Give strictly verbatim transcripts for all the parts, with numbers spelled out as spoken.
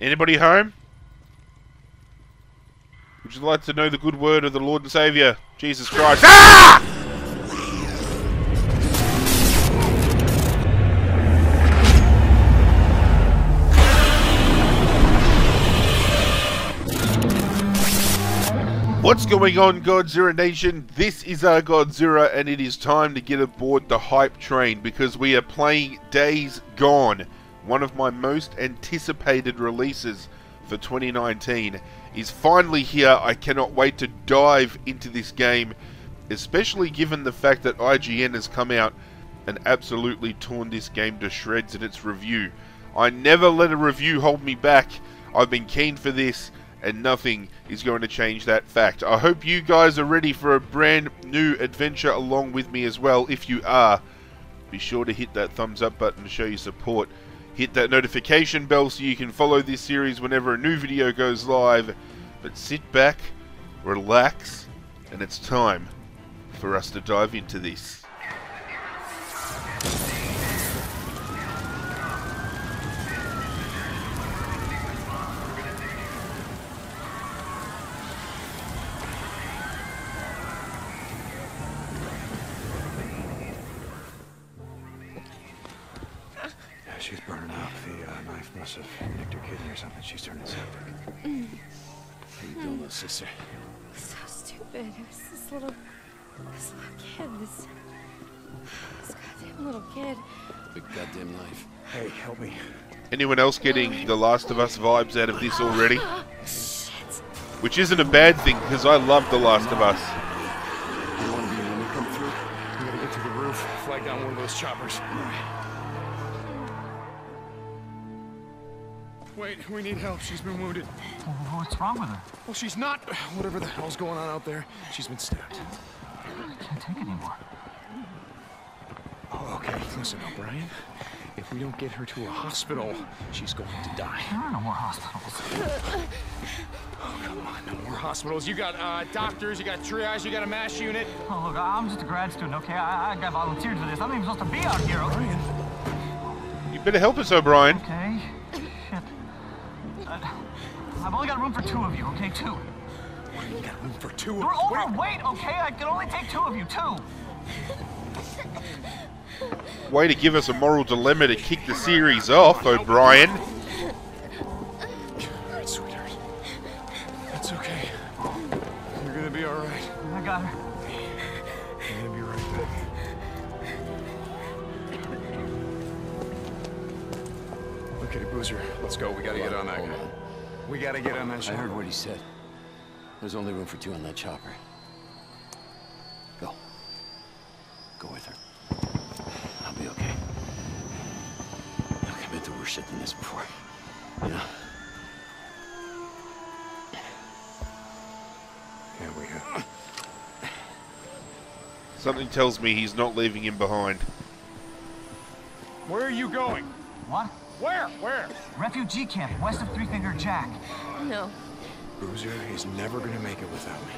Anybody home? Would you like to know the good word of the Lord and Savior, Jesus Christ? Ah! What's going on, Godzirra Nation? This is our Godzirra, and it is time to get aboard the hype train because we are playing Days Gone. One of my most anticipated releases for twenty nineteen is finally here. I cannot wait to dive into this game, especially given the fact that I G N has come out and absolutely torn this game to shreds in its review. I never let a review hold me back. I've been keen for this, and nothing is going to change that fact. I hope you guys are ready for a brand new adventure along with me as well. If you are, be sure to hit that thumbs up button to show your support. Hit that notification bell so you can follow this series whenever a new video goes live. But sit back, relax, and it's time for us to dive into this. She's burning out. The uh, knife must have nicked her kidney or something. She's turning septic. Mm. How you doing, little sister? So stupid. It was this little, this little kid. This, this goddamn little kid. The goddamn knife. Hey, help me. Anyone else getting the Last of Us vibes out of this already? Shit. Which isn't a bad thing because I love the Last of Us. You want to be when we come through? We gotta get to the roof. Flag down one of those choppers. All right. Wait, we need help. She's been wounded. Well, what's wrong with her? Well, she's not... Whatever the hell's going on out there, she's been stabbed. I can't take anymore. Oh, okay. Listen, O'Brien. If we don't get her to a hospital, she's going to die. There are no more hospitals. Oh, come on. No more hospitals. You got uh, doctors, you got triage, you got a mass unit. Oh, look, I'm just a grad student, okay? I, I got volunteered for this. I'm not even supposed to be out here, O'Brien. You better help us, O'Brien. Okay. I've only got room for two of you, okay? Two. What, you got room for two of you? We're overweight, okay? I can only take two of you, two. Way to give us a moral dilemma to kick the series off, O'Brien. Alright, sweetheart. That's okay. You're gonna be alright. I got her. You're gonna be right back. Okay, Boozer, let's go. We gotta get on that guy. We gotta get on that chopper. I heard what he said. There's only room for two on that chopper. Go. Go with her. I'll be okay. I've been through worse shit than this before. You know? Here we go. Something tells me he's not leaving him behind. Where are you going? What? Where? Where? Refugee camp, west of Three Finger Jack. No. Boozer is never gonna make it without me.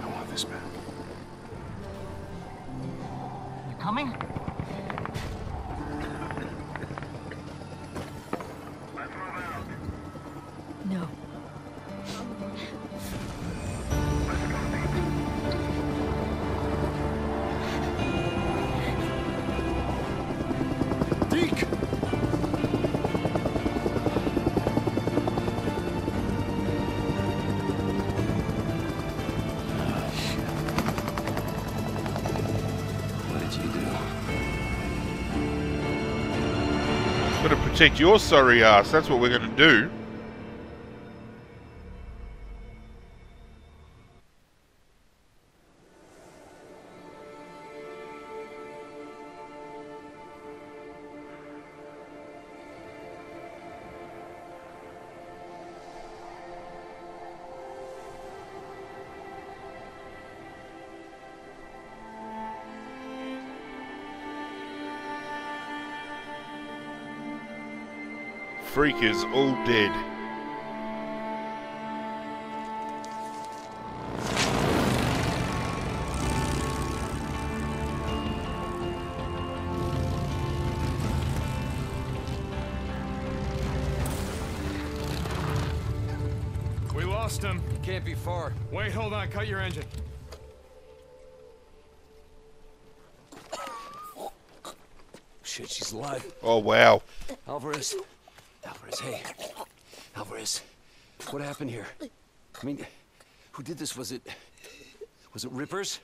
I want this back. You coming? Protect your sorry ass, that's what we're gonna do. Freak is all dead. lost him. It can't be far. Wait, hold on. Cut your engine. Shit, she's alive. Oh, wow. Alvarez. Alvarez, hey. Alvarez. What happened here? I mean, who did this? Was it... Was it Rippers?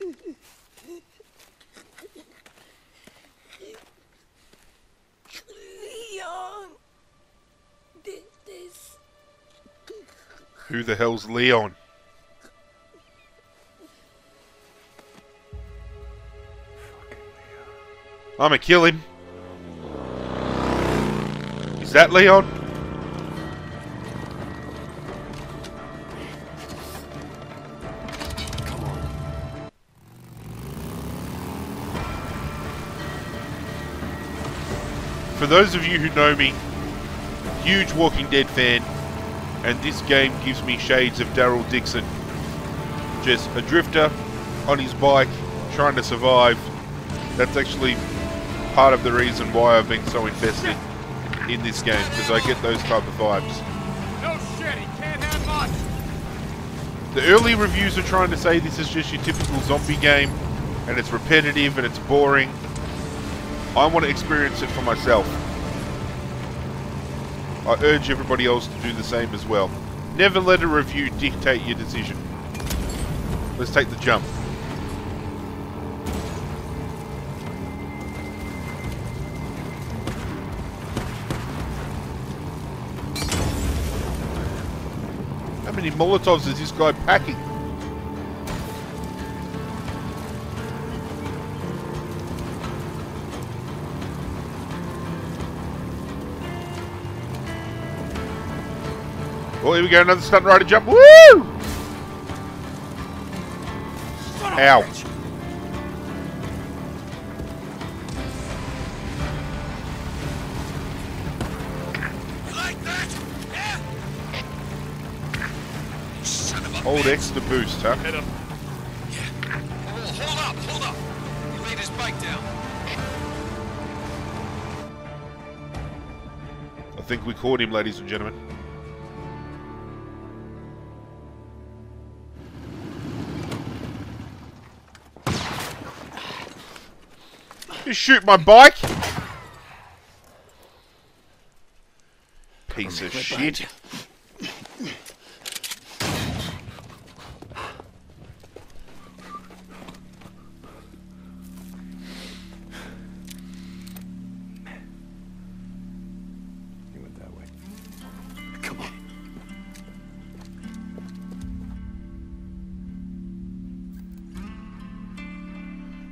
Leon did this. Who the hell's Leon? I'm gonna kill him. Is that Leon? Come on. For those of you who know me, huge Walking Dead fan, and this game gives me shades of Daryl Dixon. Just a drifter on his bike, trying to survive. That's actually part of the reason why I've been so invested in this game, because I get those type of vibes. No shit, he can't have much. The early reviews are trying to say this is just your typical zombie game, and it's repetitive and it's boring. I want to experience it for myself. I urge everybody else to do the same as well. Never let a review dictate your decision. Let's take the jump. How many Molotovs is this guy packing? Oh, here we go, another stunt rider jump. Woo! Ow. Hold X to boost, huh? Hit him. Yeah. Oh, hold up, hold up. He laid his bike down. I think we caught him, ladies and gentlemen. You shoot my bike? Piece of shit.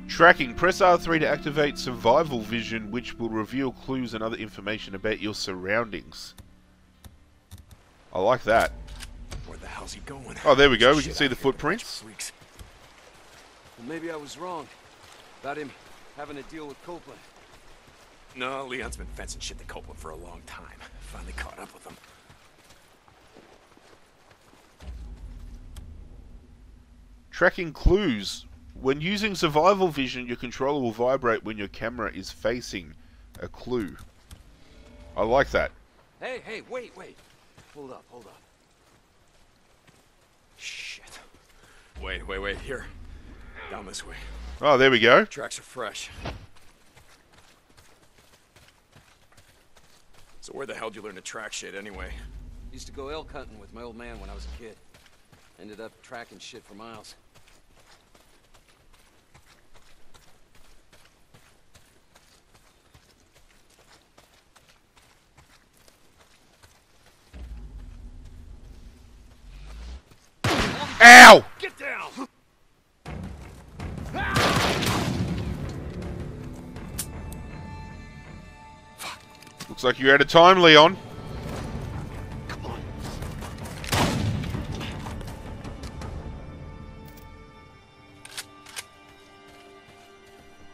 Tracking. Press R three to activate survival vision, which will reveal clues and other information about your surroundings. I like that. Where the hell's he going? Oh, there we go. We can see the footprints. Well, maybe I was wrong about him having to deal with Copeland. No, Leon's been fencing shit to Copeland for a long time. Finally caught up with him. Tracking clues. When using survival vision, your controller will vibrate when your camera is facing a clue. I like that. Hey, hey, wait, wait. Hold up, hold up. Shit. Wait, wait, wait. Here. Down this way. Oh, there we go. Tracks are fresh. So where the hell did you learn to track shit anyway? Used to go elk hunting with my old man when I was a kid. Ended up tracking shit for miles. Ow! Get down! Fuck. Looks like you're out of time, Leon. Come on.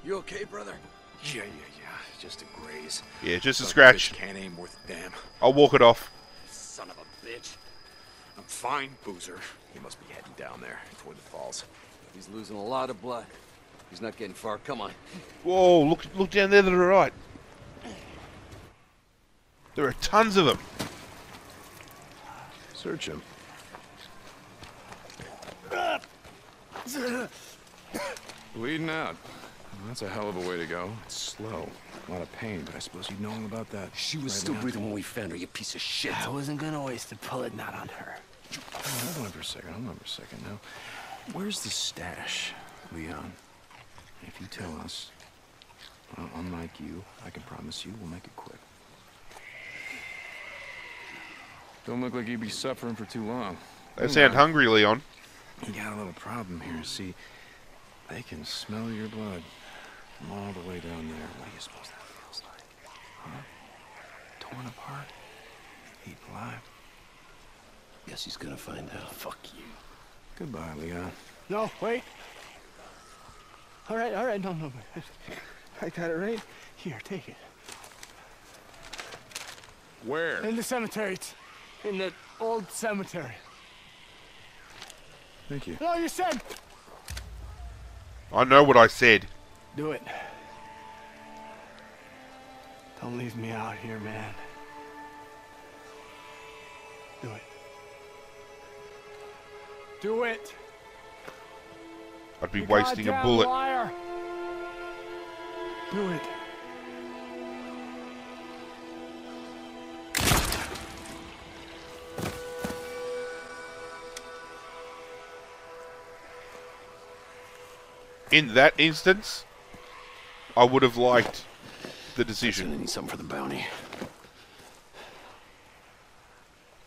You okay, brother? Yeah, yeah, yeah. Just a graze. Yeah, just a scratch. Can't aim worth a damn. I'll walk it off. Son of a bitch. I'm fine, Boozer. He must be heading down there toward the falls. He's losing a lot of blood. He's not getting far. Come on. Whoa, look look down there to the right. There are tons of them. Search him. Bleeding out. Well, that's a hell of a way to go. It's slow. A lot of pain, but I suppose you'd know all about that. She was right still breathing when we found her, you piece of shit. I wasn't gonna waste the bullet, not on her. Hold on for a second, hold on for a second now. Where's the stash, Leon? If you tell us, well, unlike you, I can promise you we'll make it quick. Don't look like you'd be suffering for too long. I sound hungry, Leon. You got a little problem here, see? They can smell your blood from all the way down there. What do you suppose that feels like? Huh? Torn apart? Eaten alive? Guess he's gonna find out. Fuck you. Goodbye, Leon. No, wait. All right, all right, no, no. I got it right. Here, take it. Where? In the cemetery. It's in the old cemetery. Thank you. No, you said... I know what I said. Do it. Don't leave me out here, man. Do it. Do it. I'd be you wasting a bullet. Liar. Do it. In that instance, I would have liked the decision. I need something for the bounty.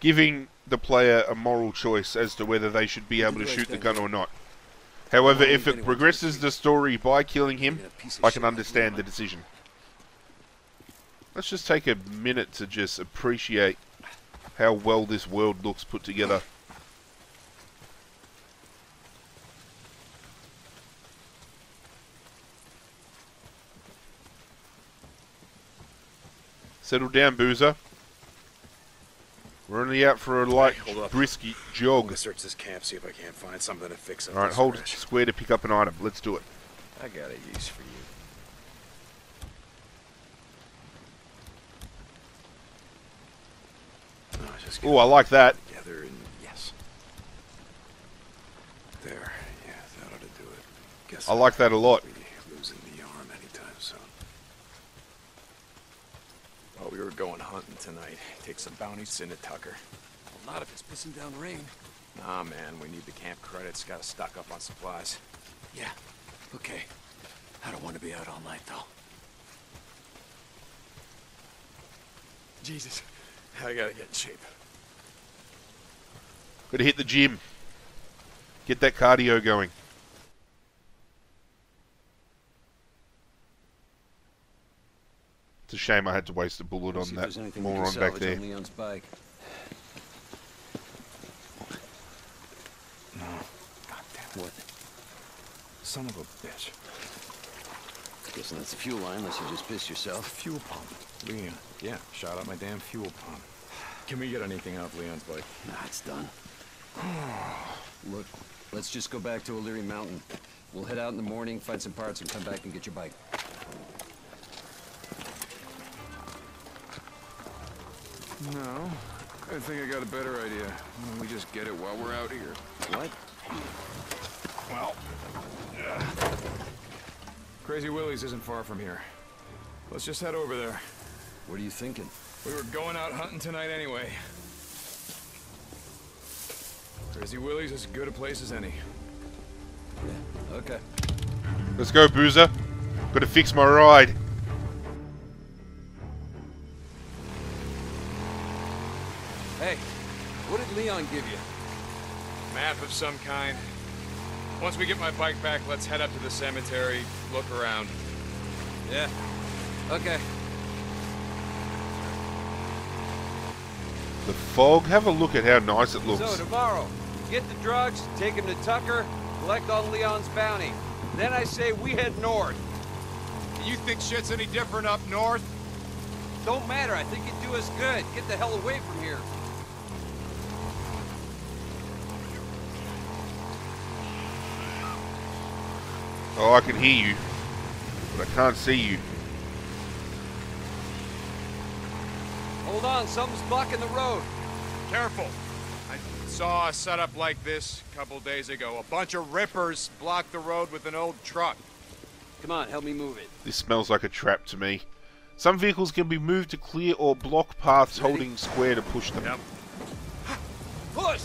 Giving the player a moral choice as to whether they should be able to shoot the gun or not. However, if it progresses the story by killing him, I can understand the decision. Let's just take a minute to just appreciate how well this world looks put together. Settle down, Boozer. We're only out for a light, hey, brisky jog. I'm gonna search this camp, see if I can't find something to fix up. Alright, hold crash. Square to pick up an item. Let's do it. I got a use for you. No, just oh, I like that. Together and yes. There, yeah, that ought to do it. Guess I like that a lot. We were going hunting tonight. Take some bounties, send it Tucker. Well, not if it's pissing down rain. Nah, man, we need the camp credits. Gotta stock up on supplies. Yeah, okay. I don't want to be out all night, though. Jesus, I gotta get in shape. Gotta hit the gym. Get that cardio going. It's a shame I had to waste a bullet on that moron back there. Leon's bike. No. God damn it. What? Son of a bitch. I'm guessing that's the fuel line unless you just pissed yourself. Fuel pump. Leon. Yeah, shot out my damn fuel pump. Can we get anything out of Leon's bike? Nah, it's done. Look, let's just go back to O'Leary Mountain. We'll head out in the morning, find some parts, and come back and get your bike. No, I think I got a better idea. Why don't we just get it while we're out here? What? Well, yeah. Crazy Willy's isn't far from here. Let's just head over there. What are you thinking? We were going out hunting tonight anyway. Crazy Willy's is as good a place as any. Yeah, okay. Let's go, Boozer. Gotta fix my ride. Give you a map of some kind. Once we get my bike back, let's head up to the cemetery, look around. Yeah, okay. The fog, have a look at how nice it looks. So tomorrow, get the drugs, take them to Tucker, collect on Leon's bounty. Then I say we head north. Do you think shit's any different up north? Don't matter, I think it'd do us good. Get the hell away from here. Oh, I can hear you, but I can't see you. Hold on, something's blocking the road. Careful. I Saw a setup like this a couple days ago. A bunch of rippers blocked the road with an old truck. Come on, help me move it. This smells like a trap to me. Some vehicles can be moved to clear or block paths. Ready? Holding square to push them. Yep. Push!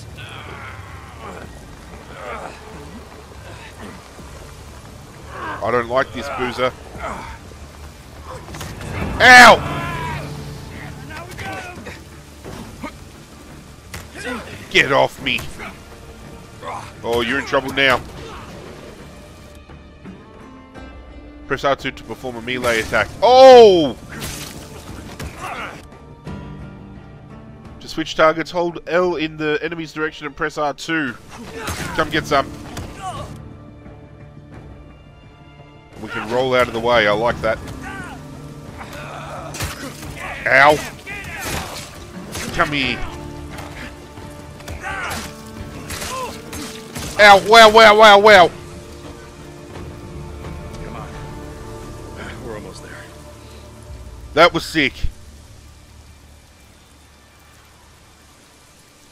I don't like this, Boozer. Ow! Get off me. Oh, you're in trouble now. Press R two to perform a melee attack. Oh! To switch targets, hold L in the enemy's direction and press R two. Come get some. We can roll out of the way, I like that. Ow! Come here. Ow, wow, wow, wow, wow! Come on. We're almost there. That was sick.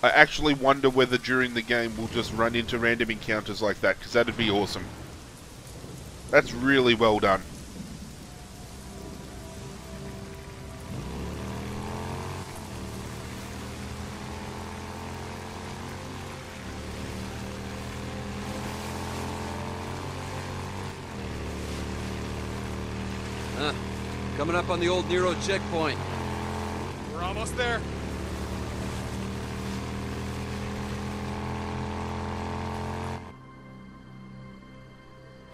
I actually wonder whether during the game we'll just run into random encounters like that, because that'd be awesome. That's really well done. Huh. Coming up on the old Nero checkpoint. We're almost there.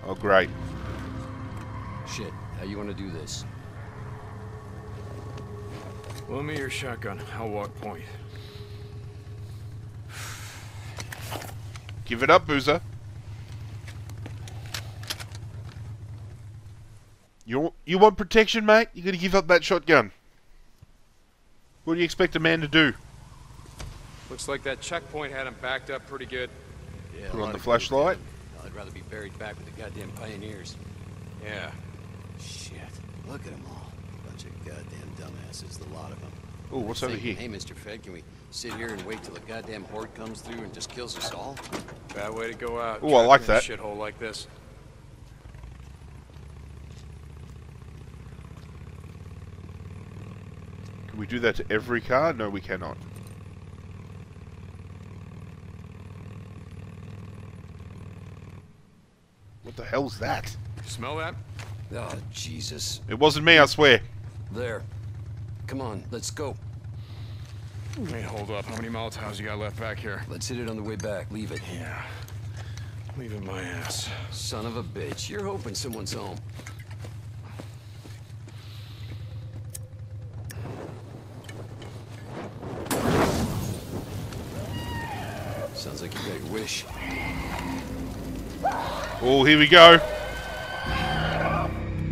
Oh, great. Shit, how you want to do this? Lend me your shotgun. I'll walk point. Give it up, Boozer. You, you want protection, mate? You're going to give up that shotgun. What do you expect a man to do? Looks like that checkpoint had him backed up pretty good. Yeah, put on the flashlight. I'd rather be buried back with the goddamn pioneers. Yeah. Shit. Look at them all. Bunch of goddamn dumbasses, the lot of them. Oh, what's over here? Hey, Mister Fed, can we sit here and wait till the goddamn horde comes through and just kills us all? Bad way to go out. Oh, I like that. Shithole like this. Can we do that to every car? No, we cannot. What the hell's that? Smell that? Oh, Jesus. It wasn't me, I swear. There. Come on, let's go. Hey, hold up. How many Molotovs you got left back here? Let's hit it on the way back. Leave it. Yeah. Leave it my ass. Son of a bitch. You're hoping someone's home. Sounds like you got your wish. Oh, here we go.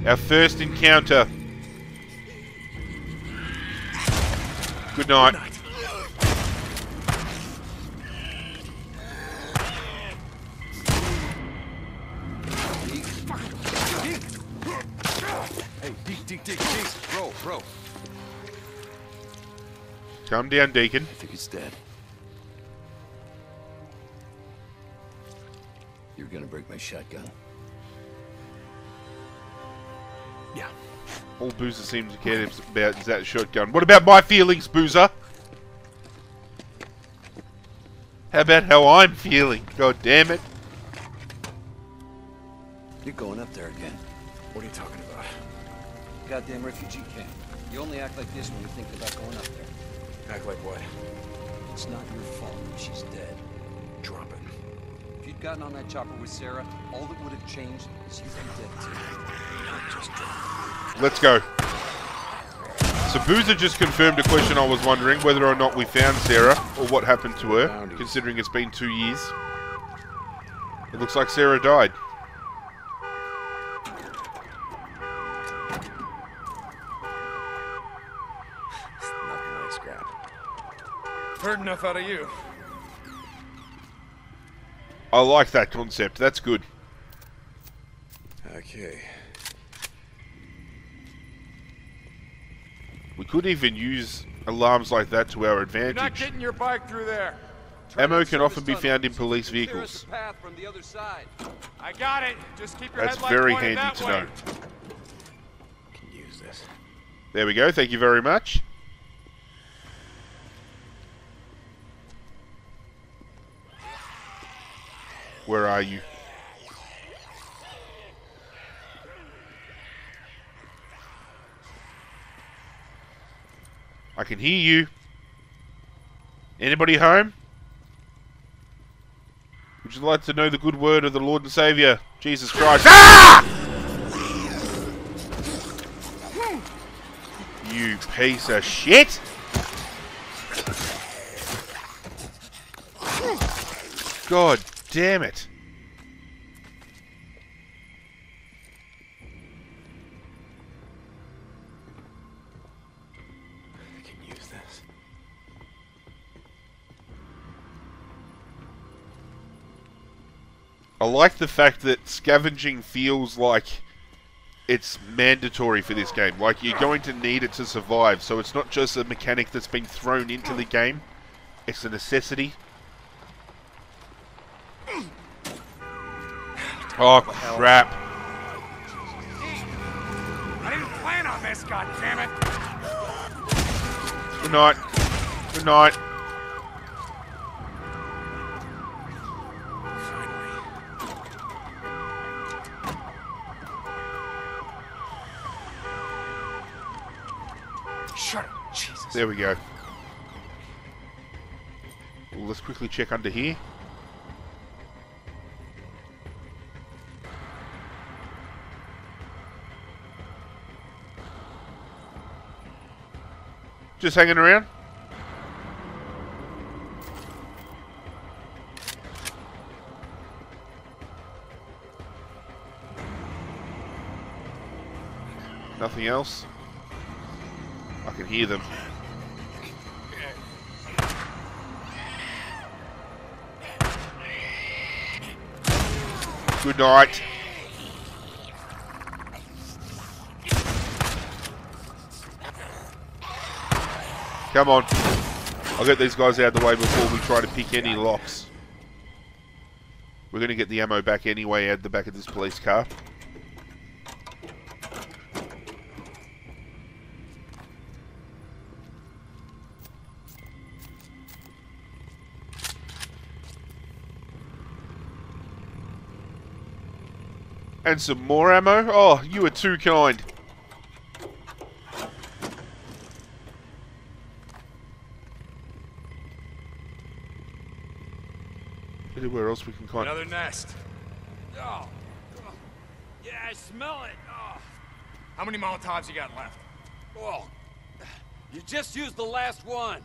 Our first encounter. Good night. Hey, Deek, Deek, Deek, Deek. Bro, bro. Calm down, Deacon. I think he's dead. You're gonna break my shotgun. Yeah. All Boozer seems to care about is that shotgun. What about my feelings, Boozer? How about how I'm feeling? God damn it. You're going up there again. What are you talking about? Goddamn refugee camp. You only act like this when you think about going up there. Act like what? It's not your fault that she's dead. Drop it. If you'd gotten on that chopper with Sarah, all that would have changed is you'd be dead too. Let's go. So Boozer just confirmed a question I was wondering, whether or not we found Sarah, or what happened to her, considering it's been two years. It looks like Sarah died. It's nothing like scrap. Heard enough out of you. I like that concept. That's good. Okay. We could even use alarms like that to our advantage. You're not getting your bike through there. Ammo can often be found in police vehicles. I got it. Just keep your That's very handy that to way. know. Can use this. There we go. Thank you very much. Where are you? I can hear you. Anybody home? Would you like to know the good word of the Lord and Savior, Jesus Christ? Ah! You piece of shit! God damn it! I like the fact that scavenging feels like it's mandatory for this game. Like, you're going to need it to survive. So it's not just a mechanic that's been thrown into the game. It's a necessity. Oh, crap. I didn't plan on this, goddammit. Good night. Good night. There we go. Well, let's quickly check under here. Just hanging around. Nothing else. I can hear them. Good night. Come on. I'll get these guys out of the way before we try to pick any locks. We're going to get the ammo back anyway out the back of this police car. And some more ammo? Oh, you are too kind. Anywhere else we can kind of... Another nest. Oh. Yeah, I smell it. Oh. How many Molotovs you got left? Oh. You just used the last one.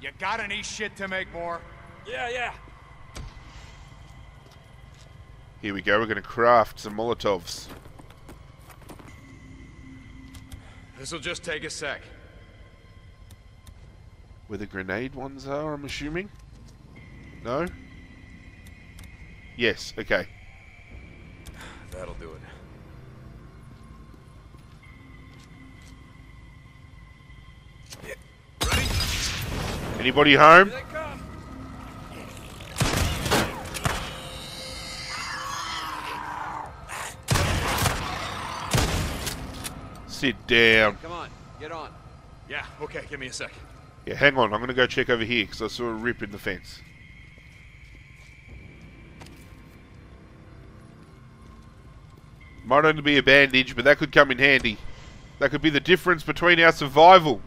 You got any shit to make more? Yeah, yeah. Here we go, we're going to craft some Molotovs. This'll just take a sec. Where the grenade ones are, I'm assuming? No? Yes, okay. That'll do it. Yeah. Ready? Anybody home? Sit down. Come on, get on. Yeah, okay, give me a sec. Yeah, hang on, I'm gonna go check over here because I saw a rip in the fence. Might only be a bandage, but that could come in handy. That could be the difference between our survival.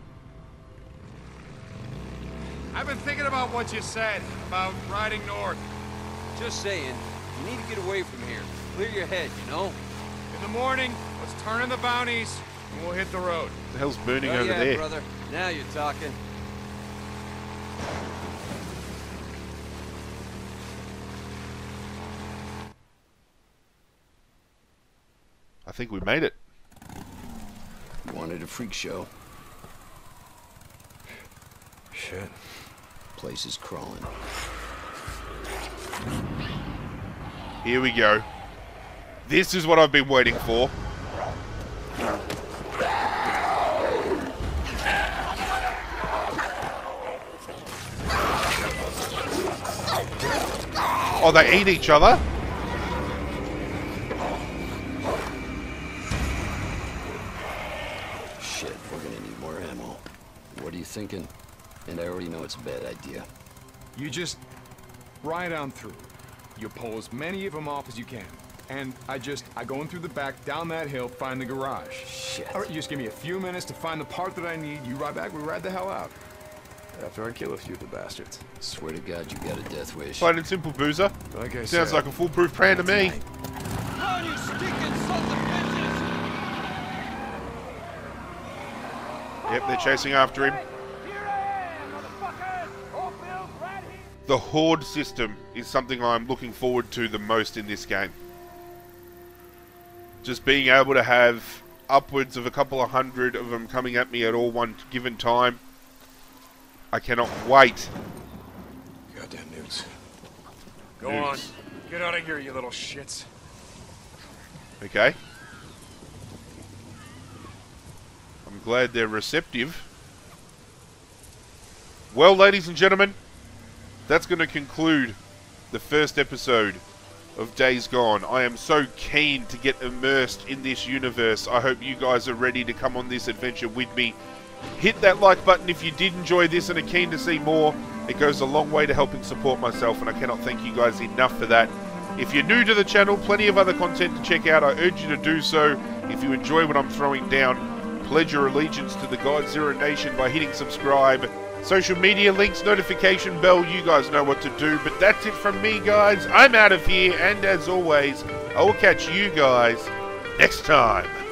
I've been thinking about what you said about riding north. Just saying, you need to get away from here. Clear your head, you know? In the morning, let's turn in the bounties. We'll hit the road. The hell's burning oh, over yeah, there? Brother. Now you're talking. I think we made it. Wanted a freak show. Shit. Place is crawling. Here we go. This is what I've been waiting for. Oh, they eat each other? Shit, we're gonna need more ammo. What are you thinking? And I already know it's a bad idea. You just ride on through. You pull as many of them off as you can. And I just, I go in through the back, down that hill, find the garage. Shit. All right, you just give me a few minutes to find the part that I need. You ride back, we ride the hell out. After I kill a few of the bastards. Swear to God, you got a death wish. Plain and simple, Boozer. Okay, sounds Sarah. Like a foolproof plan to me. Tonight. You stinking sons of bitches! Yep, they're chasing after him. The horde system is something I'm looking forward to the most in this game. Just being able to have upwards of a couple of hundred of them coming at me at all one given time. I cannot wait. Goddamn newts. Go on. Get out of here, you little shits. Okay. I'm glad they're receptive. Well, ladies and gentlemen, that's going to conclude the first episode of Days Gone. I am so keen to get immersed in this universe. I hope you guys are ready to come on this adventure with me. Hit that like button if you did enjoy this and are keen to see more. It goes a long way to helping support myself, and I cannot thank you guys enough for that. If you're new to the channel, plenty of other content to check out. I urge you to do so. If you enjoy what I'm throwing down, pledge your allegiance to the Godzirra Nation by hitting subscribe. Social media links, notification bell, you guys know what to do. But that's it from me, guys. I'm out of here, and as always, I will catch you guys next time.